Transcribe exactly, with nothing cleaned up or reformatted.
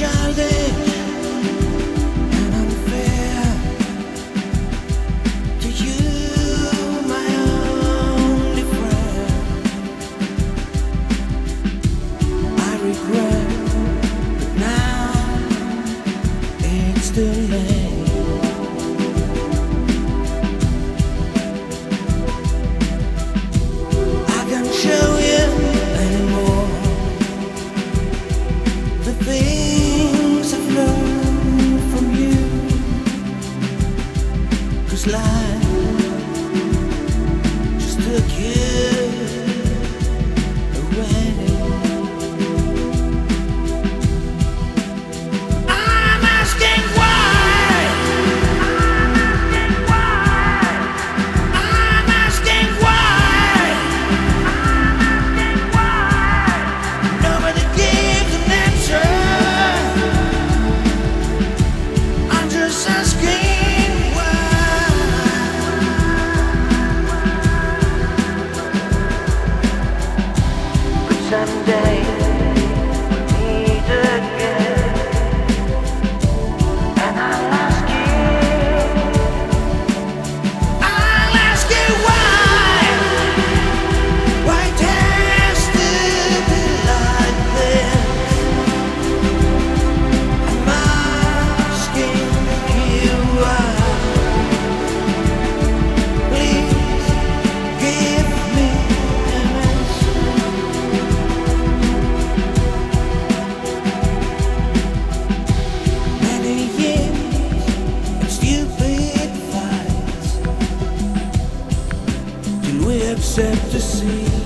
childish and unfair to you, my only friend. I regret, but now it's too late. I can't show you anymore the things life just took you away. I'm asking why, I'm asking why, I'm asking why, I'm asking why. Nobody gives an answer, I'm just asking. Someday we'll meet again, and I'll ask you, I'll ask you why. Why does it be like this? I'm asking you why. Please give me upset to see.